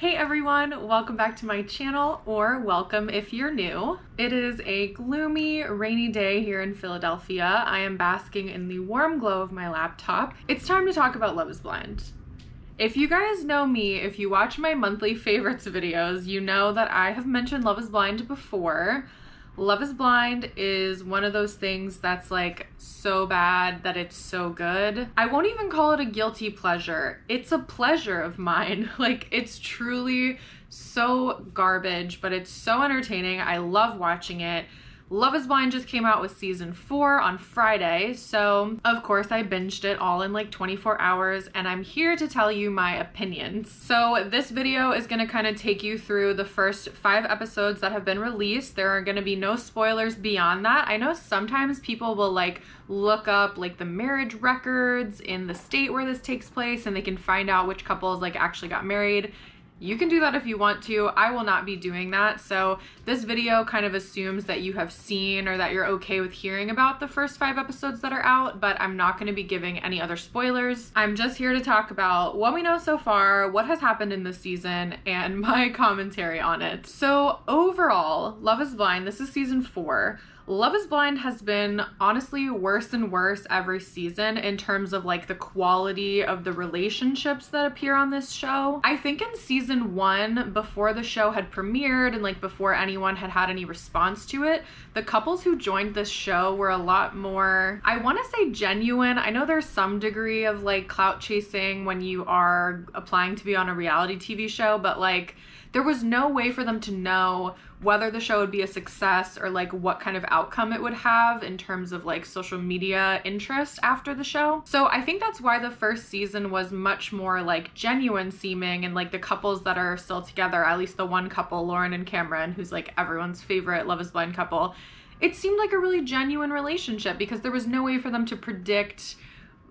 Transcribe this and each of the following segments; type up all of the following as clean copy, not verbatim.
Hey everyone, welcome back to my channel, or welcome if you're new. It is a gloomy, rainy day here in Philadelphia. I am basking in the warm glow of my laptop. It's time to talk about Love is Blind. If you guys know me, if you watch my monthly favorites videos, you know that I have mentioned Love is Blind before. Love is Blind is one of those things that's like so bad that it's so good. I won't even call it a guilty pleasure. It's a pleasure of mine. Like, it's truly so garbage, but it's so entertaining. I love watching it. Love is Blind just came out with season 4 on Friday, so of course I binged it all in like 24 hours, and I'm here to tell you my opinions. So this video is gonna kind of take you through the first 5 episodes that have been released. There are gonna be no spoilers beyond that. I know sometimes people will like look up like the marriage records in the state where this takes place, and they can find out which couples like actually got married. You can do that if you want to. I will not be doing that. So this video kind of assumes that you have seen or that you're okay with hearing about the first 5 episodes that are out, but I'm not gonna be giving any other spoilers. I'm just here to talk about what we know so far, what has happened in this season, and my commentary on it. So overall, Love is Blind, this is season 4. Love is Blind has been honestly worse and worse every season in terms of like the quality of the relationships that appear on this show. I think in season 1, before the show had premiered and like before anyone had had any response to it, the couples who joined this show were a lot more, I want to say, genuine. I know there's some degree of like clout chasing when you are applying to be on a reality TV show, but like there was no way for them to know whether the show would be a success or like what kind of outcome it would have in terms of like social media interest after the show. So I think that's why the first season was much more like genuine seeming, and like the couples that are still together, at least the one couple, Lauren and Cameron, who's like everyone's favorite Love is Blind couple, it seemed like a really genuine relationship because there was no way for them to predict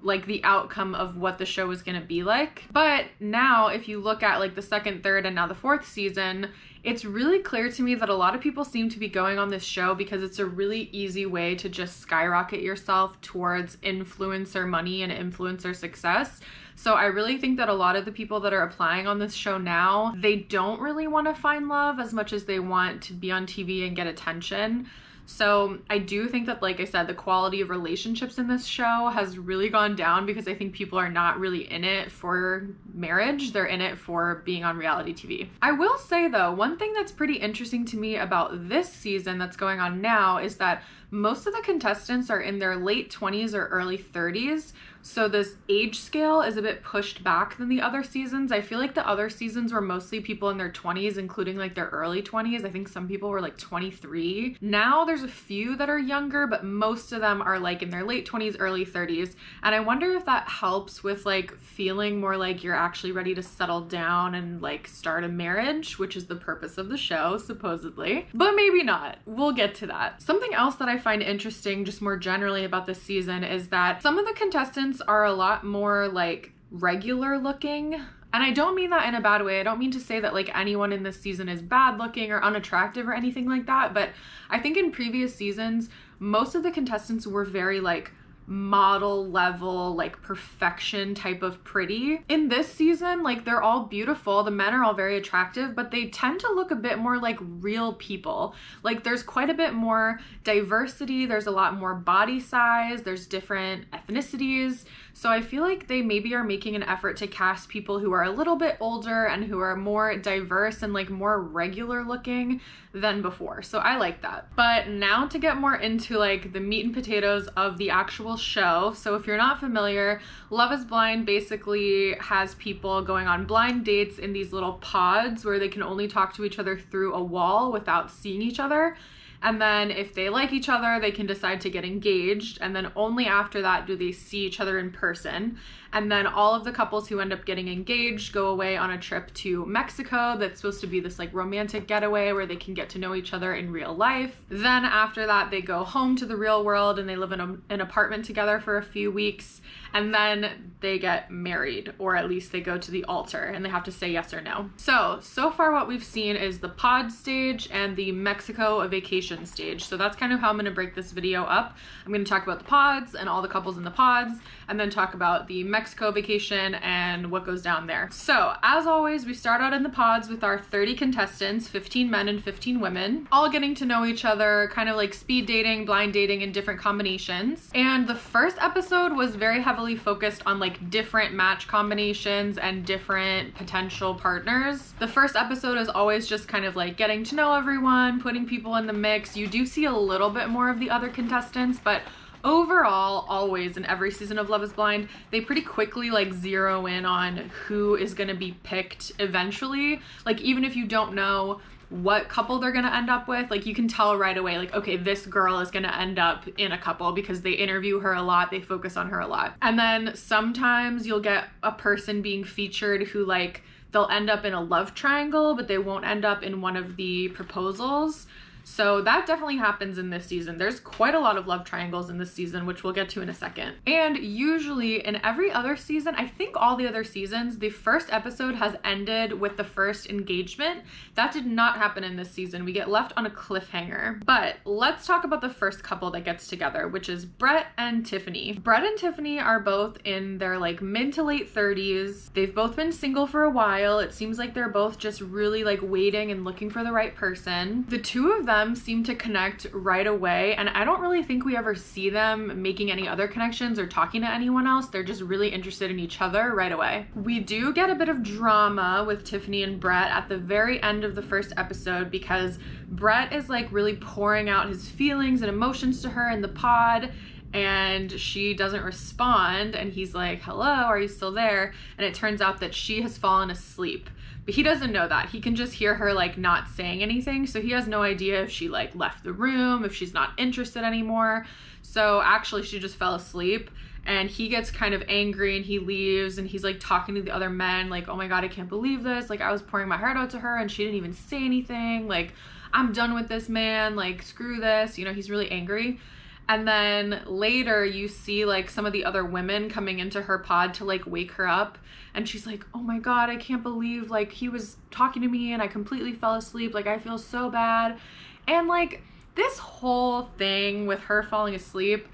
like the outcome of what the show was gonna be like. But now if you look at like the second, third, and now the fourth season, it's really clear to me that a lot of people seem to be going on this show because it's a really easy way to just skyrocket yourself towards influencer money and influencer success. So I really think that a lot of the people that are applying on this show now, they don't really want to find love as much as they want to be on TV and get attention. So I do think that, like I said, the quality of relationships in this show has really gone down because I think people are not really in it for marriage. They're in it for being on reality TV. I will say though, one thing that's pretty interesting to me about this season that's going on now is that most of the contestants are in their late 20s or early 30s. So this age scale is a bit pushed back than the other seasons. I feel like the other seasons were mostly people in their 20s, including like their early 20s. I think some people were like 23. Now there's a few that are younger, but most of them are like in their late 20s, early 30s. And I wonder if that helps with like feeling more like you're actually ready to settle down and like start a marriage, which is the purpose of the show, supposedly. But maybe not. We'll get to that. Something else that I find interesting just more generally about this season is that some of the contestants are a lot more like regular looking, and I don't mean that in a bad way. I don't mean to say that like anyone in this season is bad looking or unattractive or anything like that, but I think in previous seasons most of the contestants were very like model level, like perfection type of pretty. In this season, like they're all beautiful, the men are all very attractive, but they tend to look a bit more like real people. Like there's quite a bit more diversity, there's a lot more body size, there's different ethnicities. So I feel like they maybe are making an effort to cast people who are a little bit older and who are more diverse and like more regular looking than before. So I like that. But now to get more into like the meat and potatoes of the actual show. So if you're not familiar, Love is Blind basically has people going on blind dates in these little pods where they can only talk to each other through a wall without seeing each other. And then if they like each other, they can decide to get engaged, and then only after that do they see each other in person. And then all of the couples who end up getting engaged go away on a trip to Mexico that's supposed to be this like romantic getaway where they can get to know each other in real life. Then after that they go home to the real world and they live in an apartment together for a few weeks, and then they get married, or at least they go to the altar and they have to say yes or no. So far what we've seen is the pod stage and the Mexico vacation completion stage. So that's kind of how I'm going to break this video up. I'm going to talk about the pods and all the couples in the pods, and then talk about the Mexico vacation and what goes down there. So as always, we start out in the pods with our 30 contestants, 15 men and 15 women, all getting to know each other, kind of like speed dating, blind dating in different combinations. And the first episode was very heavily focused on like different match combinations and different potential partners. The first episode is always just kind of like getting to know everyone, putting people in the mix. You do see a little bit more of the other contestants, but overall, always in every season of Love is Blind, they pretty quickly like zero in on who is going to be picked eventually. Like even if you don't know what couple they're gonna end up with, like you can tell right away, like, okay, this girl is gonna end up in a couple because they interview her a lot, they focus on her a lot. And then sometimes you'll get a person being featured who like, they'll end up in a love triangle, but they won't end up in one of the proposals. So that definitely happens in this season. There's quite a lot of love triangles in this season, which we'll get to in a second. And usually in every other season, I think all the other seasons, the first episode has ended with the first engagement. That did not happen in this season. We get left on a cliffhanger. But let's talk about the first couple that gets together, which is Brett and Tiffany. Brett and Tiffany are both in their like mid to late 30s. They've both been single for a while. It seems like they're both just really like waiting and looking for the right person. The two of them seem to connect right away, and I don't really think we ever see them making any other connections or talking to anyone else. They're just really interested in each other right away. We do get a bit of drama with Tiffany and Brett at the very end of the first episode because Brett is like really pouring out his feelings and emotions to her in the pod, and she doesn't respond, and he's like, hello, are you still there? And it turns out that she has fallen asleep. But he doesn't know that. He can just hear her like not saying anything, so he has no idea if she like left the room, if she's not interested anymore. So actually she just fell asleep, and he gets kind of angry and he leaves, and he's like talking to the other men like, oh my god, I can't believe this, like I was pouring my heart out to her and she didn't even say anything, like I'm done with this man, like screw this, you know, he's really angry. And then later you see like some of the other women coming into her pod to like wake her up, and she's like, oh my god, I can't believe like he was talking to me and I completely fell asleep, like I feel so bad. And like this whole thing with her falling asleep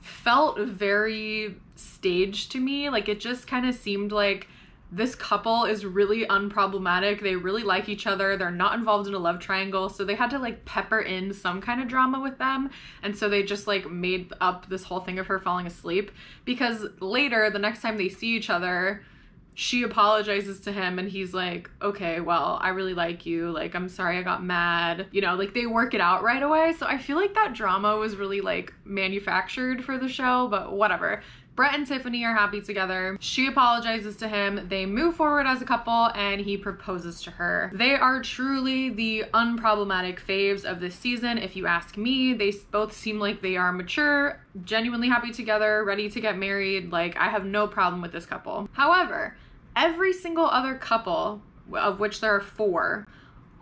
felt very staged to me. Like it just kind of seemed like this couple is really unproblematic. They really like each other. They're not involved in a love triangle. So they had to like pepper in some kind of drama with them. And so they just like made up this whole thing of her falling asleep, because later, the next time they see each other, she apologizes to him and he's like, okay, well, I really like you. Like, I'm sorry I got mad. You know, like they work it out right away. So I feel like that drama was really like manufactured for the show, but whatever. Brett and Tiffany are happy together. She apologizes to him. They move forward as a couple and he proposes to her. They are truly the unproblematic faves of this season, if you ask me. They both seem like they are mature, genuinely happy together, ready to get married. Like, I have no problem with this couple. However, every single other couple, of which there are four,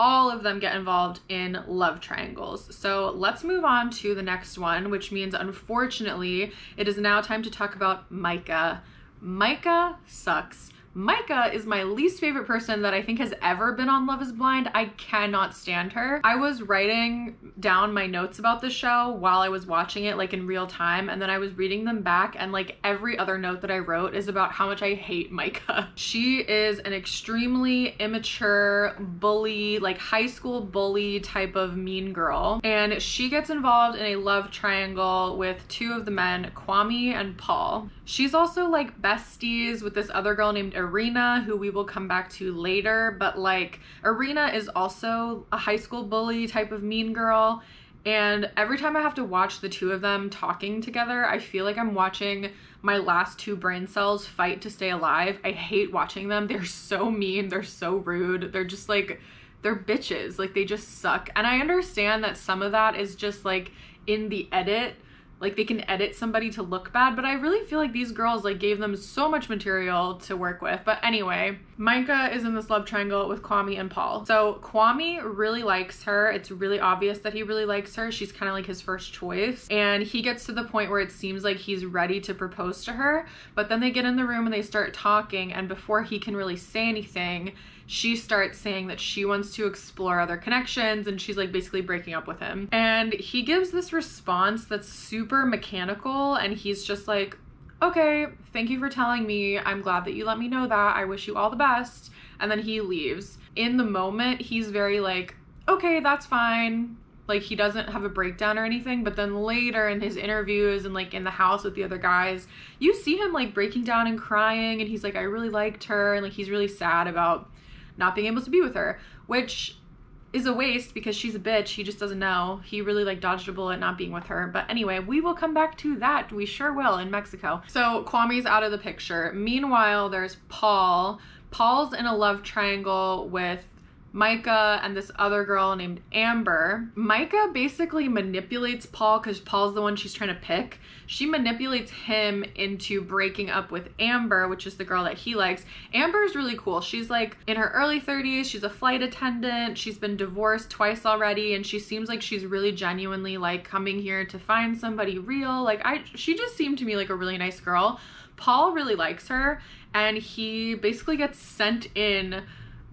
all of them get involved in love triangles. So let's move on to the next one, which means unfortunately it is now time to talk about Micah. Micah sucks. Micah is my least favorite person that I think has ever been on Love is Blind. I cannot stand her. I was writing down my notes about the show while I was watching it like in real time, and then I was reading them back, and like every other note that I wrote is about how much I hate Micah. She is an extremely immature bully, like high school bully type of mean girl, and she gets involved in a love triangle with two of the men, Kwame and Paul. She's also like besties with this other girl named Arena, who we will come back to later, but like Arena is also a high school bully type of mean girl, and every time I have to watch the two of them talking together, I feel like I'm watching my last two brain cells fight to stay alive. I hate watching them. They're so mean, they're so rude, they're just like, they're bitches, like they just suck. And I understand that some of that is just like in the edit, like they can edit somebody to look bad, but I really feel like these girls like gave them so much material to work with. But anyway, Micah is in this love triangle with Kwame and Paul. So Kwame really likes her. It's really obvious that he really likes her. She's kind of like his first choice. And he gets to the point where it seems like he's ready to propose to her, but then they get in the room and they start talking, and before he can really say anything, she starts saying that she wants to explore other connections, and she's like basically breaking up with him. And he gives this response that's super mechanical, and he's just like, okay, thank you for telling me. I'm glad that you let me know that. I wish you all the best. And then he leaves. In the moment, he's very like, okay, that's fine. Like, he doesn't have a breakdown or anything, but then later in his interviews and like in the house with the other guys, you see him like breaking down and crying, and he's like, I really liked her, and like he's really sad about not being able to be with her, which is a waste because she's a bitch. He just doesn't know. He really like dodged a bullet not being with her. But anyway, we will come back to that. We sure will, in Mexico. So Kwame's out of the picture. Meanwhile, there's Paul. Paul's in a love triangle with Micah and this other girl named Amber. Micah basically manipulates Paul because Paul's the one she's trying to pick. She manipulates him into breaking up with Amber, which is the girl that he likes. Amber's really cool. She's like in her early 30s. She's a flight attendant. She's been divorced twice already, and she seems like she's really genuinely like coming here to find somebody real. Like, she just seemed to me like a really nice girl. Paul really likes her, and he basically gets sent in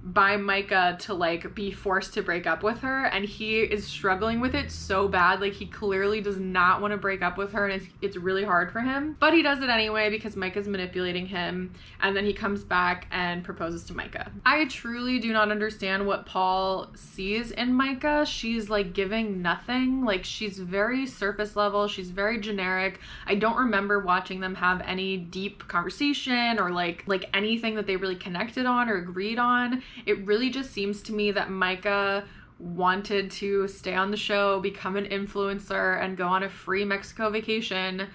by Micah to like be forced to break up with her, and he is struggling with it so bad. Like, he clearly does not want to break up with her, and it's really hard for him, but he does it anyway because Micah's manipulating him. And then he comes back and proposes to Micah. I truly do not understand what Paul sees in Micah. She's like giving nothing. Like, she's very surface level. She's very generic. I don't remember watching them have any deep conversation or like anything that they really connected on or agreed on. It really just seems to me that Micah wanted to stay on the show, become an influencer, and go on a free Mexico vacation.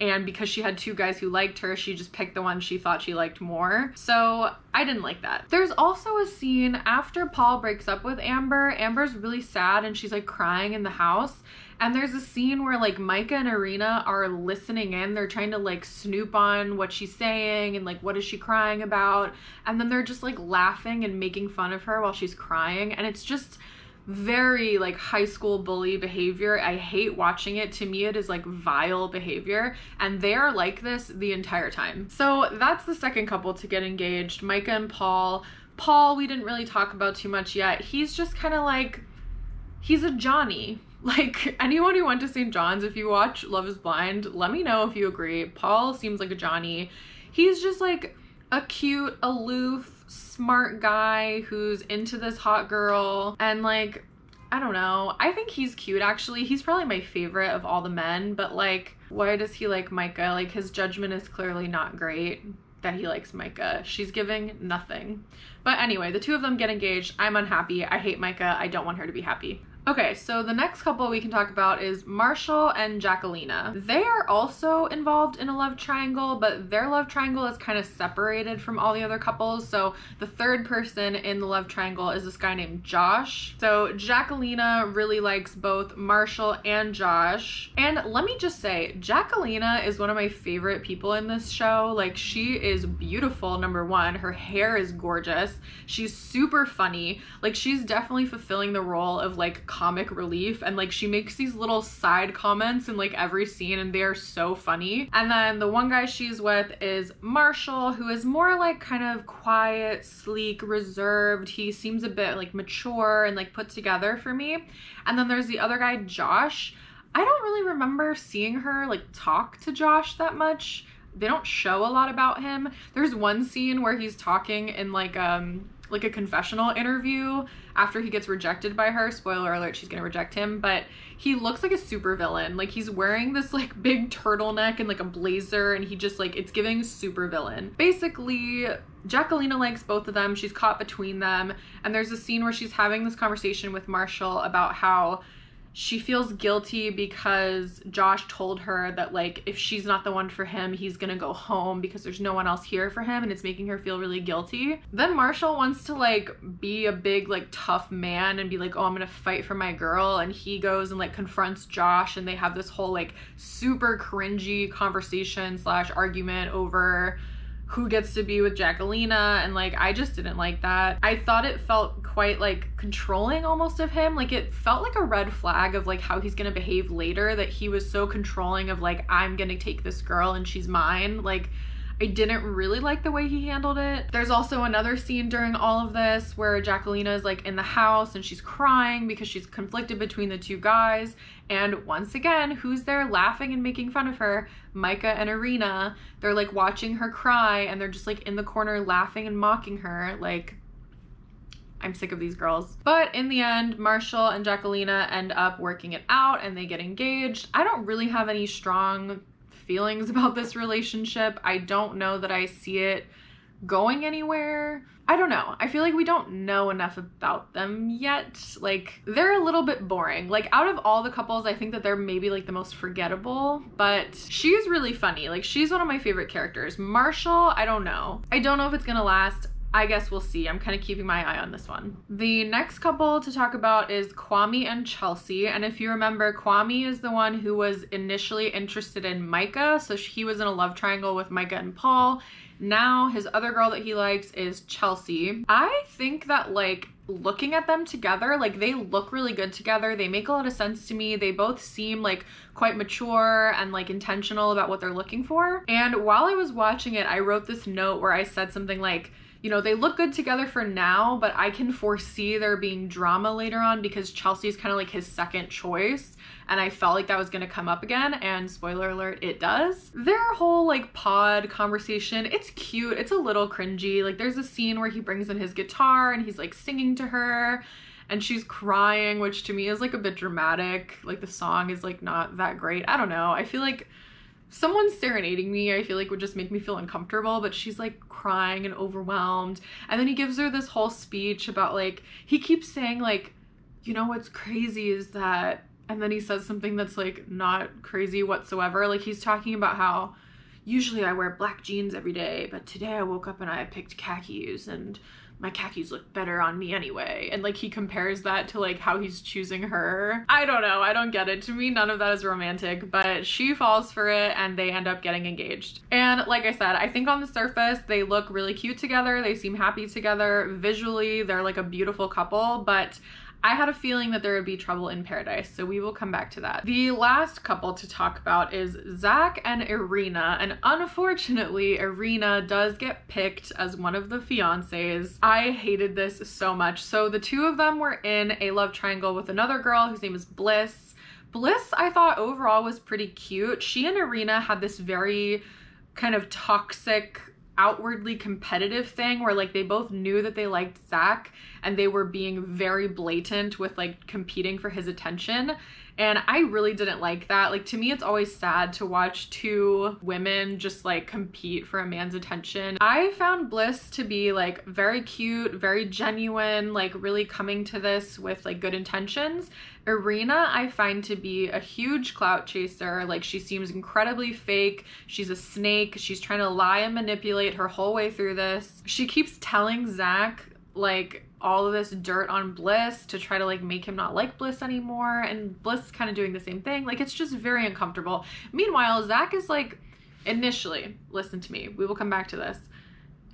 And because she had two guys who liked her, she just picked the one she thought she liked more. So I didn't like that. There's also a scene after Paul breaks up with Amber. Amber's really sad, and she's like crying in the house. And there's a scene where like Micah and Arena are listening in. They're trying to like snoop on what she's saying and like, what is she crying about? And then they're just like laughing and making fun of her while she's crying. And it's just very like high school bully behavior. I hate watching it. To me, it is like vile behavior, and they are like this the entire time. So that's the second couple to get engaged, Micah and Paul. Paul, we didn't really talk about too much yet. He's just kind of like, he's a Johnny. Like, anyone who went to St. John's, if you watch Love is Blind, let me know if you agree. Paul seems like a Johnny. He's just like a cute, aloof, smart guy who's into this hot girl. And like, I don't know. I think he's cute, actually. He's probably my favorite of all the men, but like, why does he like Micah? Like, his judgment is clearly not great that he likes Micah. She's giving nothing. But anyway, the two of them get engaged. I'm unhappy. I hate Micah. I don't want her to be happy. Okay, so the next couple we can talk about is Marshall and Jacquelina. They are also involved in a love triangle, but their love triangle is kind of separated from all the other couples. So the third person in the love triangle is this guy named Josh. So Jacquelina really likes both Marshall and Josh. And let me just say, Jacquelina is one of my favorite people in this show. Like, she is beautiful, number one. Her hair is gorgeous. She's super funny. Like, she's definitely fulfilling the role of like comic relief, and like she makes these little side comments in like every scene, and they are so funny. And then the one guy she's with is Marshall, who is more like kind of quiet, sleek, reserved. He seems a bit like mature and like put together for me. And then there's the other guy, Josh. I don't really remember seeing her like talk to Josh that much. They don't show a lot about him. There's one scene where he's talking in like a confessional interview after he gets rejected by her. Spoiler alert, she's gonna reject him. But he looks like a super villain. Like, he's wearing this like big turtleneck and like a blazer, and he just like, it's giving super villain. Basically, Jacquelina likes both of them. She's caught between them. And there's a scene where she's having this conversation with Marshall about how she feels guilty because Josh told her that like if she's not the one for him, he's gonna go home because there's no one else here for him, and it's making her feel really guilty. Then Marshall wants to like be a big like tough man and be like, oh, I'm gonna fight for my girl, and he goes and like confronts Josh, and they have this whole like super cringy conversation slash argument over who gets to be with Jacquelina. And like, I just didn't like that. I thought it felt quite like controlling almost of him. Like, it felt like a red flag of like how he's gonna behave later, that he was so controlling of like, I'm gonna take this girl and she's mine. Like, I didn't really like the way he handled it. There's also another scene during all of this where Jacquelina is like in the house and she's crying because she's conflicted between the two guys. And once again, who's there laughing and making fun of her? Micah and Arena. They're like watching her cry and they're just like in the corner laughing and mocking her. Like, I'm sick of these girls. But in the end, Marshall and Jacquelina end up working it out and they get engaged. I don't really have any strong feelings about this relationship. I don't know that I see it going anywhere. I don't know. I feel like we don't know enough about them yet. Like, they're a little bit boring. Like, out of all the couples, I think that they're maybe like the most forgettable, but she's really funny. Like, she's one of my favorite characters. Marshall, I don't know. I don't know if it's gonna last. I guess we'll see. I'm kind of keeping my eye on this one. The next couple to talk about is Kwame and Chelsea. And if you remember, Kwame is the one who was initially interested in Micah. So he was in a love triangle with Micah and Paul. Now his other girl that he likes is Chelsea. I think that like looking at them together, like they look really good together. They make a lot of sense to me. They both seem like quite mature and like intentional about what they're looking for. And while I was watching it, I wrote this note where I said something like, you know, they look good together for now, but I can foresee there being drama later on because Chelsea's kind of like his second choice. And I felt like that was gonna come up again. And spoiler alert, it does. Their whole like pod conversation, it's cute. It's a little cringy. Like there's a scene where he brings in his guitar and he's like singing to her and she's crying, which to me is like a bit dramatic. Like the song is like not that great. I don't know. I feel like someone serenading me, I feel like would just make me feel uncomfortable, but she's like crying and overwhelmed. And then he gives her this whole speech about like, he keeps saying like, you know, what's crazy is that, and then he says something that's like not crazy whatsoever. Like he's talking about how usually I wear black jeans every day, but today I woke up and I picked khakis and my khakis look better on me anyway. And like he compares that to like how he's choosing her. I don't know, I don't get it. To me, none of that is romantic, but she falls for it and they end up getting engaged. And like I said, I think on the surface, they look really cute together. They seem happy together. Visually, they're like a beautiful couple, but I had a feeling that there would be trouble in paradise, so we will come back to that. The last couple to talk about is Zach and Arena, and unfortunately, Arena does get picked as one of the fiancés. I hated this so much. So the two of them were in a love triangle with another girl whose name is Bliss. Bliss, I thought overall was pretty cute. She and Arena had this very kind of toxic, outwardly competitive thing where like they both knew that they liked Zach and they were being very blatant with like competing for his attention. And I really didn't like that. Like to me, it's always sad to watch two women just like compete for a man's attention. I found Bliss to be like very cute, very genuine, like really coming to this with like good intentions. Arena, I find to be a huge clout chaser. Like she seems incredibly fake. She's a snake. She's trying to lie and manipulate her whole way through this. She keeps telling Zach like all of this dirt on Bliss to try to like make him not like Bliss anymore, and Bliss kind of doing the same thing. Like it's just very uncomfortable. Meanwhile, Zach is like, initially, listen to me, we will come back to this,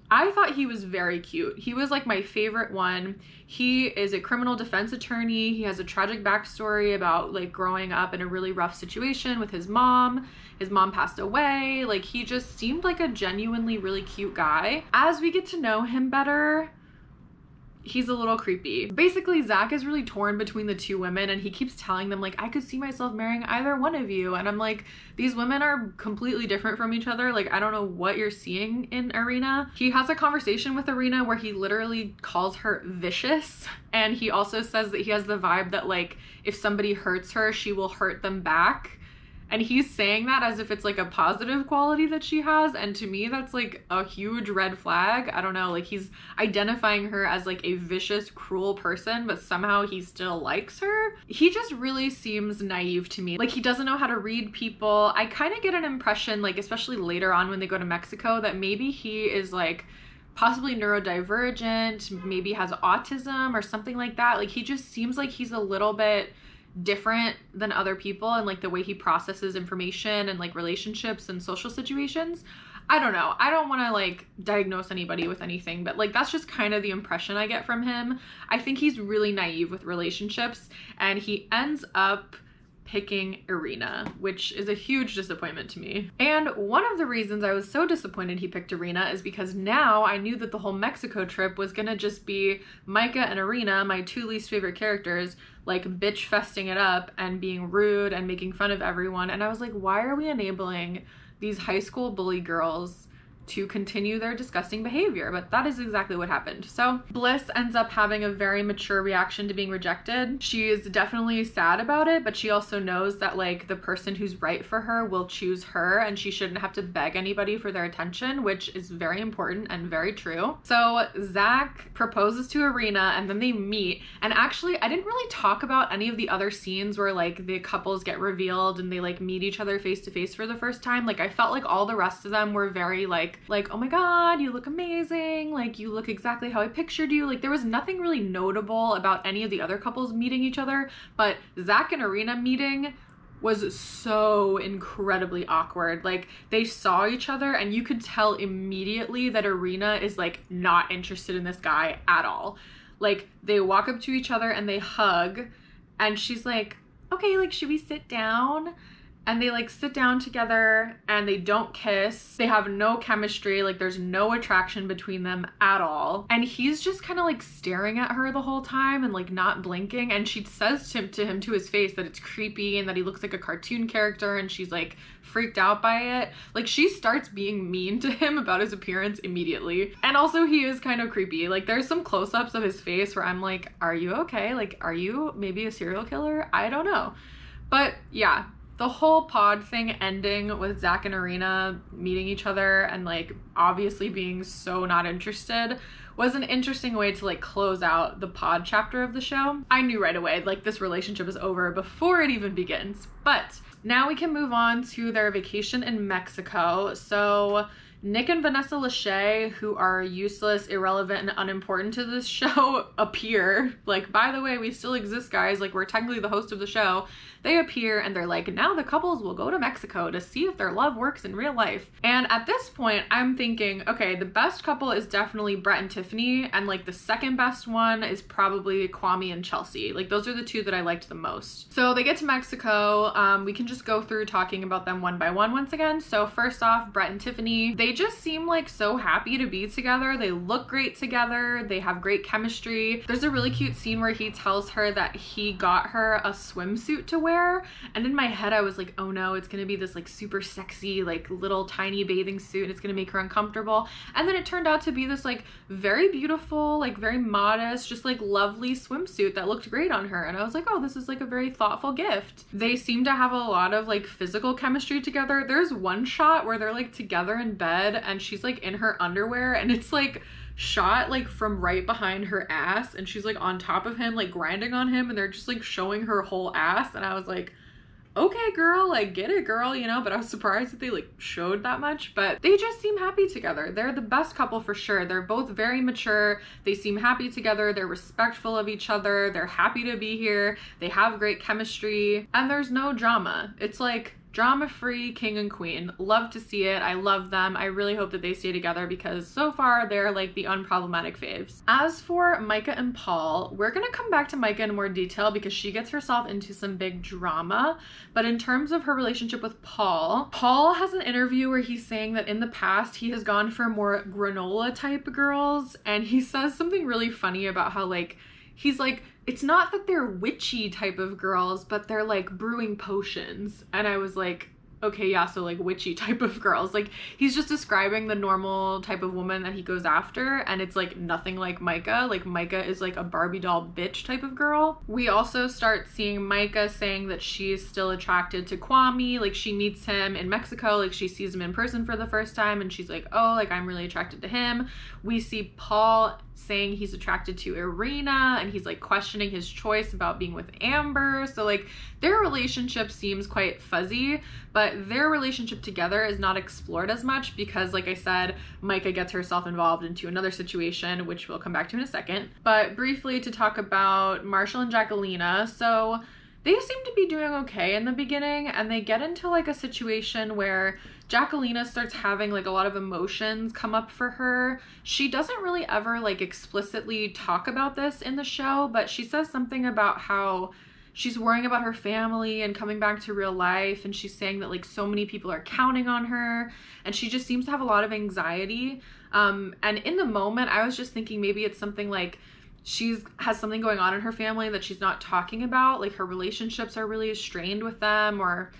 I thought he was very cute. He was like my favorite one. He is a criminal defense attorney. He has a tragic backstory about like growing up in a really rough situation with his mom. His mom passed away. Like he just seemed like a genuinely really cute guy. As we get to know him better, he's a little creepy. Basically, Zach is really torn between the two women and he keeps telling them like, I could see myself marrying either one of you. And I'm like, these women are completely different from each other. Like, I don't know what you're seeing in Arena. He has a conversation with Arena where he literally calls her vicious. And he also says that he has the vibe that like, if somebody hurts her, she will hurt them back. And he's saying that as if it's like a positive quality that she has. And to me, that's like a huge red flag. I don't know, like he's identifying her as like a vicious, cruel person, but somehow he still likes her. He just really seems naive to me. Like he doesn't know how to read people. I kind of get an impression, like especially later on when they go to Mexico, that maybe he is like possibly neurodivergent, maybe has autism or something like that. Like he just seems like he's a little bit different than other people and like the way he processes information and like relationships and social situations. I don't know. I don't want to like diagnose anybody with anything, but like that's just kind of the impression I get from him. I think he's really naive with relationships and he ends up picking Arena, which is a huge disappointment to me. And one of the reasons I was so disappointed he picked Arena is because now I knew that the whole Mexico trip was gonna just be Micah and Arena, my two least favorite characters, like bitch festing it up and being rude and making fun of everyone. And I was like, why are we enabling these high school bully girls to continue their disgusting behavior? But that is exactly what happened. So Bliss ends up having a very mature reaction to being rejected. She is definitely sad about it, but she also knows that like the person who's right for her will choose her, and she shouldn't have to beg anybody for their attention, which is very important and very true. So Zach proposes to Arena and then they meet. And actually, I didn't really talk about any of the other scenes where like the couples get revealed and they like meet each other face to face for the first time. Like I felt like all the rest of them were very like, oh my God, you look amazing. Like you look exactly how I pictured you. Like there was nothing really notable about any of the other couples meeting each other, but Zach and Arena meeting was so incredibly awkward. Like they saw each other and you could tell immediately that Arena is like not interested in this guy at all. Like they walk up to each other and they hug and she's like, okay, like should we sit down? And they like sit down together and they don't kiss. They have no chemistry. Like there's no attraction between them at all. And he's just kind of like staring at her the whole time and like not blinking. And she says to him to his face that it's creepy and that he looks like a cartoon character, and she's like freaked out by it. Like she starts being mean to him about his appearance immediately. And also he is kind of creepy. Like there's some close-ups of his face where I'm like, are you okay? Like, are you maybe a serial killer? I don't know. But yeah. The whole pod thing ending with Zach and Arena meeting each other and like obviously being so not interested was an interesting way to like close out the pod chapter of the show. I knew right away like this relationship is over before it even begins. But now we can move on to their vacation in Mexico. So Nick and Vanessa Lachey, who are useless, irrelevant, and unimportant to this show, appear. Like, by the way, we still exist, guys. Like, we're technically the host of the show. They appear and they're like, now the couples will go to Mexico to see if their love works in real life. And at this point, I'm thinking, okay, the best couple is definitely Brett and Tiffany. And like the second best one is probably Kwame and Chelsea. Like, those are the two that I liked the most. So they get to Mexico. We can just go through talking about them one by one once again. So first off, Brett and Tiffany. They just seem like so happy to be together. They look great together. They have great chemistry. There's a really cute scene where he tells her that he got her a swimsuit to wear. And in my head, I was like, oh no, it's gonna be this like super sexy, like little tiny bathing suit and it's gonna make her uncomfortable. And then it turned out to be this like very beautiful, like very modest, just like lovely swimsuit that looked great on her. And I was like, oh, this is like a very thoughtful gift. They seem to have a lot of like physical chemistry together. There's one shot where they're like together in bed and she's like in her underwear and it's like shot like from right behind her ass and she's like on top of him like grinding on him and they're just like showing her whole ass and I was like, okay girl, like get it girl, you know? But I was surprised that they like showed that much, but they just seem happy together. They're the best couple for sure. They're both very mature. They seem happy together. They're respectful of each other. They're happy to be here. They have great chemistry and there's no drama. It's like drama-free king and queen. Love to see it. I love them. I really hope that they stay together because so far they're like the unproblematic faves. As for Micah and Paul, we're gonna come back to Micah in more detail because she gets herself into some big drama. But in terms of her relationship with Paul, Paul has an interview where he's saying that in the past he has gone for more granola type girls, and he says something really funny about how like he's like, it's not that they're witchy type of girls, but they're like brewing potions. And I was like, okay, yeah, so like witchy type of girls. Like he's just describing the normal type of woman that he goes after, and it's like nothing like Micah. Like Micah is like a Barbie doll bitch type of girl. We also start seeing Micah saying that she's still attracted to Kwame. Like she meets him in Mexico, like she sees him in person for the first time and she's like, oh, like I'm really attracted to him. We see Paul saying he's attracted to Arena and he's like questioning his choice about being with Amber. So like their relationship seems quite fuzzy, but their relationship together is not explored as much because, like I said, Micah gets herself involved into another situation, which we'll come back to in a second. But briefly to talk about Marshall and Jacquelina. So they seem to be doing okay in the beginning, and they get into like a situation where Jacquelina starts having like a lot of emotions come up for her. She doesn't really ever like explicitly talk about this in the show, but she says something about how she's worrying about her family and coming back to real life, and she's saying that like so many people are counting on her, and she just seems to have a lot of anxiety. And in the moment I was just thinking maybe it's something like she has something going on in her family that she's not talking about, like her relationships are really strained with them, or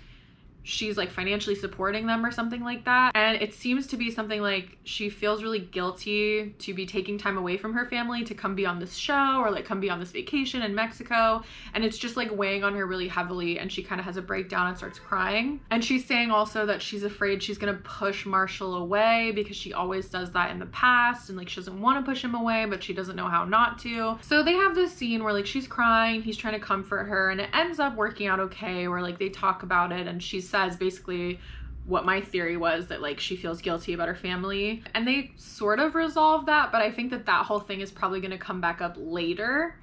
she's like financially supporting them or something like that. And it seems to be something like she feels really guilty to be taking time away from her family to come be on this show or like come be on this vacation in Mexico, and it's just like weighing on her really heavily, and she kind of has a breakdown and starts crying. And she's saying also that she's afraid she's gonna push Marshall away because she always does that in the past, and like she doesn't want to push him away but she doesn't know how not to. So they have this scene where like she's crying, he's trying to comfort her, and it ends up working out okay, where like they talk about it and she says basically what my theory was, that like she feels guilty about her family, and they sort of resolve that, but I think that that whole thing is probably going to come back up later.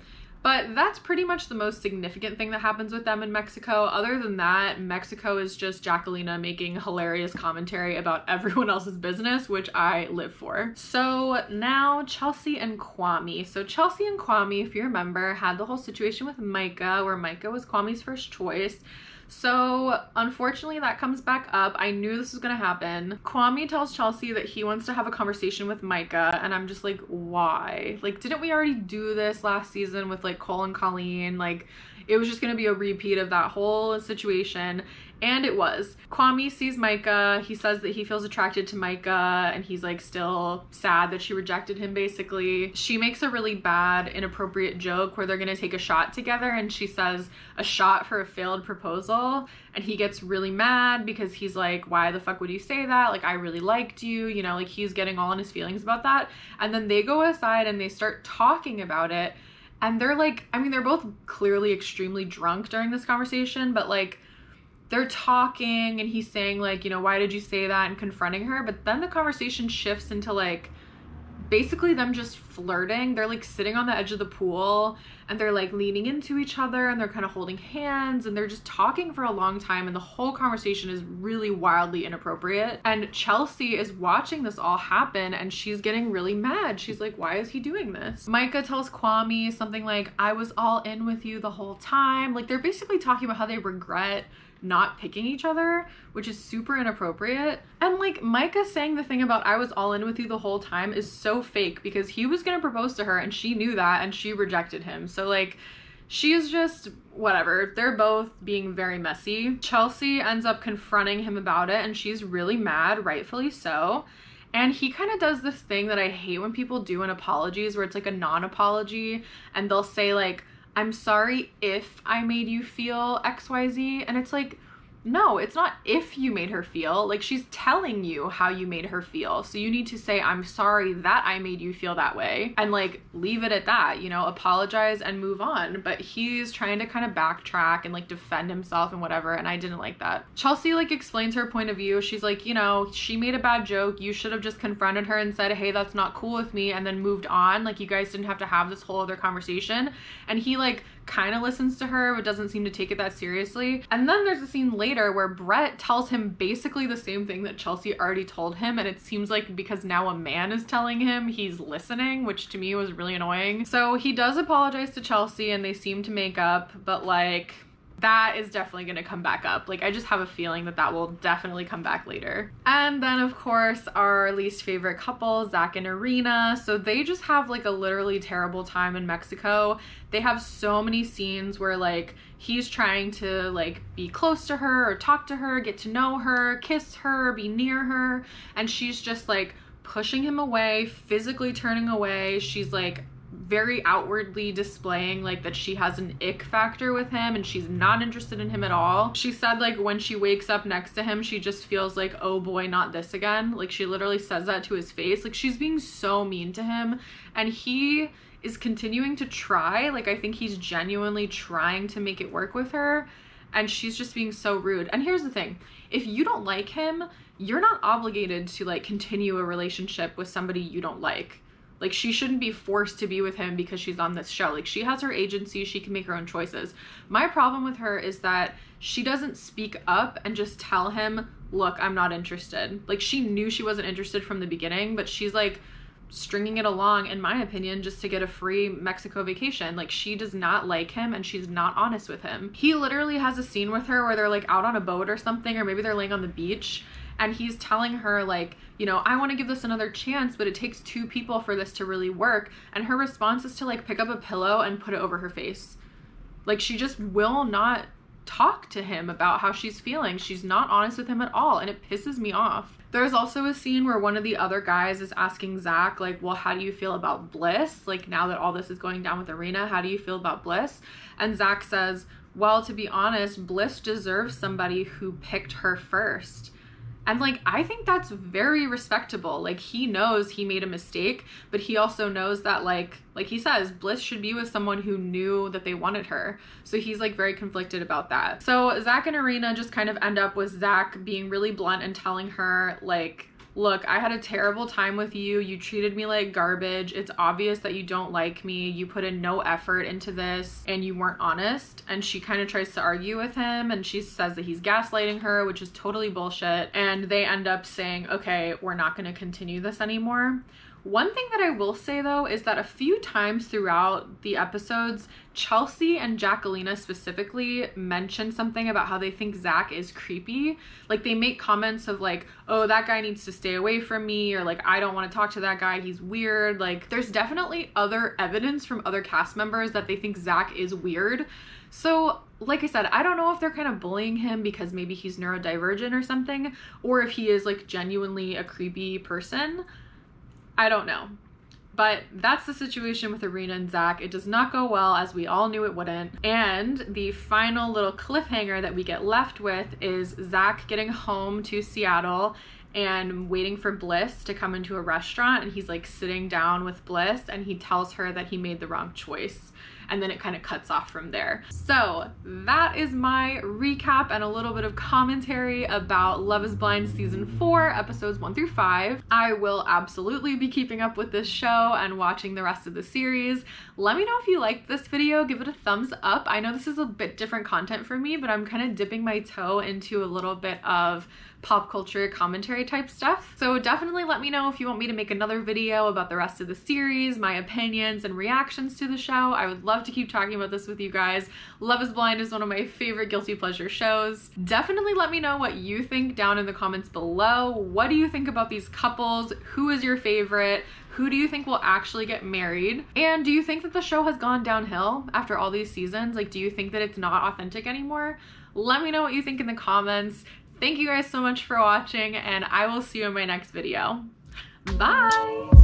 But that's pretty much the most significant thing that happens with them in Mexico. Other than that, Mexico is just Jacquelina making hilarious commentary about everyone else's business, which I live for. So now Chelsea and Kwame. So Chelsea and Kwame, if you remember, had the whole situation with Micah, where Micah was Kwame's first choice. So unfortunately that comes back up. I knew this was gonna happen. Kwame tells Chelsea that he wants to have a conversation with Micah, and I'm just like, why? Like, didn't we already do this last season with like Cole and Colleen? Like, it was just gonna be a repeat of that whole situation, and it was. Kwame sees Micah, he says that he feels attracted to Micah, and he's like still sad that she rejected him basically. She makes a really bad, inappropriate joke where they're gonna take a shot together, and she says a shot for a failed proposal, and he gets really mad because he's like, why the fuck would you say that? Like, I really liked you, you know, like he's getting all in his feelings about that. And then they go aside and they start talking about it, and they're like, I mean, they're both clearly extremely drunk during this conversation, but like they're talking and he's saying like, you know, why did you say that, and confronting her. But then the conversation shifts into like basically them just flirting. They're like sitting on the edge of the pool and they're like leaning into each other and they're kind of holding hands and they're just talking for a long time, and the whole conversation is really wildly inappropriate. And Chelsea is watching this all happen and she's getting really mad. She's like, why is he doing this? Micah tells Kwame something like, I was all in with you the whole time. Like, they're basically talking about how they regret not picking each other, which is super inappropriate. And like Micah saying the thing about I was all in with you the whole time is so fake, because he was gonna propose to her and she knew that and she rejected him. So like, she is just whatever. They're both being very messy. Chelsea ends up confronting him about it and she's really mad, rightfully so. And he kind of does this thing that I hate when people do in apologies, where it's like a non-apology and they'll say like, I'm sorry if I made you feel XYZ. And it's like, no, it's not if you made her feel. Like, she's telling you how you made her feel. So you need to say, I'm sorry that I made you feel that way, and like leave it at that, you know, apologize and move on. But he's trying to kind of backtrack and like defend himself and whatever, and I didn't like that. Chelsea like explains her point of view. She's like, you know, she made a bad joke. You should have just confronted her and said, hey, that's not cool with me, and then moved on. Like, you guys didn't have to have this whole other conversation. And he like kind of listens to her but doesn't seem to take it that seriously. And then there's a scene later where Brett tells him basically the same thing that Chelsea already told him, and it seems like because now a man is telling him, he's listening, which to me was really annoying. So he does apologize to Chelsea and they seem to make up, but like that is definitely gonna come back up. Like, I just have a feeling that that will definitely come back later. And then of course our least favorite couple, Zach and Arena. So they just have like a literally terrible time in Mexico. They have so many scenes where like he's trying to like be close to her or talk to her, get to know her, kiss her, be near her, and she's just like pushing him away, physically turning away. She's like very outwardly displaying like that she has an ick factor with him and she's not interested in him at all. She said like when she wakes up next to him she just feels like, oh boy, not this again. Like, she literally says that to his face. Like, she's being so mean to him, and he is continuing to try. Like, I think he's genuinely trying to make it work with her, and she's just being so rude. And here's the thing, if you don't like him, you're not obligated to like continue a relationship with somebody you don't like. Like, she shouldn't be forced to be with him because she's on this show. Like, she has her agency, she can make her own choices. My problem with her is that she doesn't speak up and just tell him, look, I'm not interested. Like, she knew she wasn't interested from the beginning, but she's like stringing it along, in my opinion, just to get a free Mexico vacation. Like, she does not like him and she's not honest with him. He literally has a scene with her where they're like out on a boat or something, or maybe they're laying on the beach, and he's telling her like, you know, I want to give this another chance, but it takes two people for this to really work. And her response is to like pick up a pillow and put it over her face. Like, she just will not talk to him about how she's feeling. She's not honest with him at all, and it pisses me off. There's also a scene where one of the other guys is asking Zach, like, well, how do you feel about Bliss? Like, now that all this is going down with Arena, how do you feel about Bliss? And Zach says, well, to be honest, Bliss deserves somebody who picked her first. And like, I think that's very respectable. Like, he knows he made a mistake, but he also knows that like he says, Bliss should be with someone who knew that they wanted her. So he's like very conflicted about that. So Zach and Arena just kind of end up with Zach being really blunt and telling her like, look, I had a terrible time with you. You treated me like garbage. It's obvious that you don't like me. You put in no effort into this and you weren't honest. And she kind of tries to argue with him, and she says that he's gaslighting her, which is totally bullshit. And they end up saying, okay, we're not going to continue this anymore. One thing that I will say though is that a few times throughout the episodes, Chelsea and Jacquelina specifically mention something about how they think Zach is creepy. Like, they make comments of like, oh, that guy needs to stay away from me, or like, I don't want to talk to that guy, he's weird. Like, there's definitely other evidence from other cast members that they think Zach is weird. So like I said, I don't know if they're kind of bullying him because maybe he's neurodivergent or something, or if he is like genuinely a creepy person. I don't know. But that's the situation with Arena and Zach. It does not go well, as we all knew it wouldn't. And the final little cliffhanger that we get left with is Zach getting home to Seattle and waiting for Bliss to come into a restaurant, and he's like sitting down with Bliss and he tells her that he made the wrong choice, and then it kind of cuts off from there. So that is my recap and a little bit of commentary about Love is Blind season 4 episodes 1 through 5. I will absolutely be keeping up with this show and watching the rest of the series. Let me know if you liked this video. Give it a thumbs up. I know this is a bit different content for me, but I'm kind of dipping my toe into a little bit of pop culture commentary type stuff. So definitely let me know if you want me to make another video about the rest of the series, my opinions and reactions to the show. I would love to keep talking about this with you guys. Love is Blind is one of my favorite guilty pleasure shows. Definitely let me know what you think down in the comments below. What do you think about these couples? Who is your favorite? Who do you think will actually get married? And do you think that the show has gone downhill after all these seasons? Like, do you think that it's not authentic anymore? Let me know what you think in the comments. Thank you guys so much for watching, and I will see you in my next video. Bye!